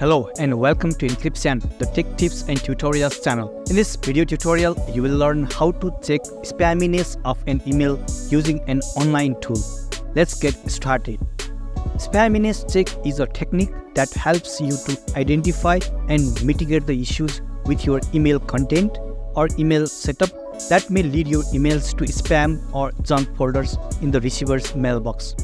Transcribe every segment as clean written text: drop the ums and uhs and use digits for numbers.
Hello and welcome to Enkripsan, the tech tips and tutorials channel. In this video tutorial, you will learn how to check spamminess of an email using an online tool. Let's get started. Spamminess check is a technique that helps you to identify and mitigate the issues with your email content or email setup that may lead your emails to spam or junk folders in the receiver's mailbox.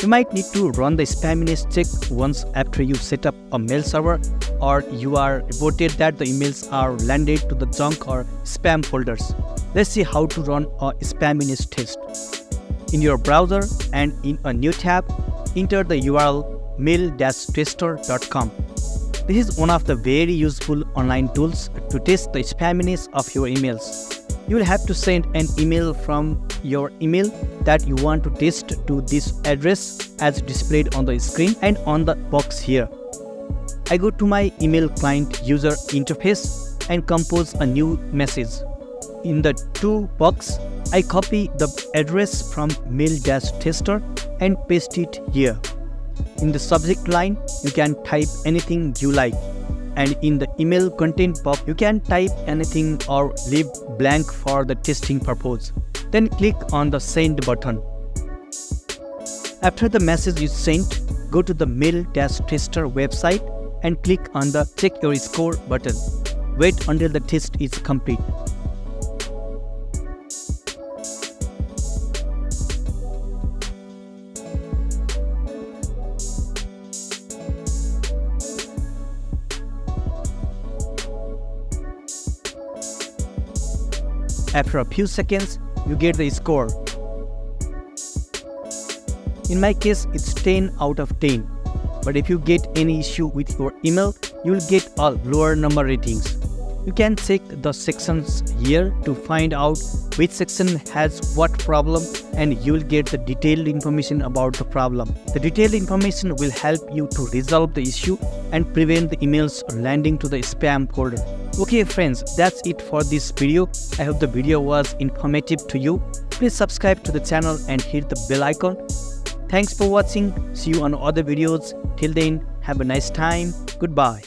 You might need to run the spamminess check once after you set up a mail server or you are reported that the emails are landed to the junk or spam folders. Let's see how to run a spamminess test. In your browser and in a new tab, enter the URL mail-tester.com. This is one of the very useful online tools to test the spamminess of your emails. You will have to send an email from your email that you want to test to this address as displayed on the screen and on the box here. I go to my email client user interface and compose a new message. In the to box, I copy the address from mail-tester and paste it here. In the subject line, you can type anything you like. And in the email content box, you can type anything or leave blank for the testing purpose. Then click on the send button. After the message is sent, go to the mail-tester website and click on the check your score button. Wait until the test is complete. After a few seconds, you get the score. In my case, it's 10 out of 10. But if you get any issue with your email, you'll get a lower number ratings. You can check the sections here to find out which section has what problem, and you'll get the detailed information about the problem. The detailed information will help you to resolve the issue and prevent the emails landing to the spam folder. Okay friends, that's it for this video. I hope the video was informative to you. Please subscribe to the channel and hit the bell icon. Thanks for watching. See you on other videos. Till then, have a nice time. Goodbye.